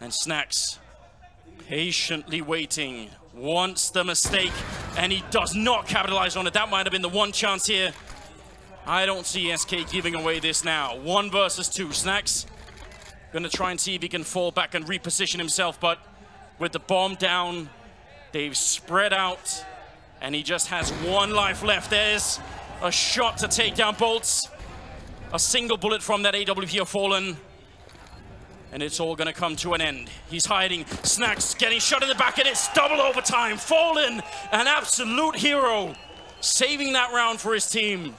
And Snax patiently waiting, wants the mistake, and he does not capitalize on it. That might have been the one chance here. I don't see SK giving away this now. 1 versus 2. Snax gonna try and see if he can fall back and reposition himself, but with the bomb down, they've spread out, and he just has 1 life left. There's a shot to take down Boltz. A single bullet from that AWP of Fallen, and it's all gonna come to an end. He's hiding. Snax getting shot in the back, and it's double overtime. Fallen, an absolute hero, saving that round for his team.